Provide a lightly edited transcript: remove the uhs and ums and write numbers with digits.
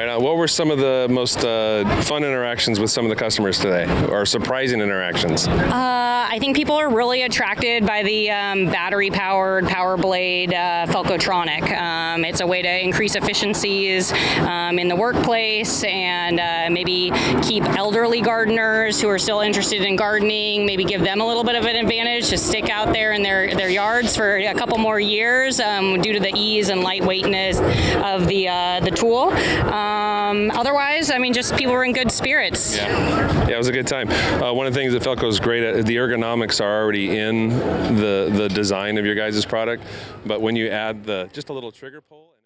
right on. What were some of the most fun interactions with some of the customers today, or surprising interactions? I think people are really attracted by the battery-powered Power Blade Felcotronic. It's a way to increase efficiencies in the workplace and maybe keep elderly gardeners who are still interested in gardening, maybe give them a little bit of an advantage to stick out there in their yards for a couple more years due to the ease and lightweightness of the tool. Otherwise, I mean, just people were in good spirits. Yeah, it was a good time. One of the things that Felco is great at, the ergonomics are already in the design of your guys' product, but when you add just a little trigger pull.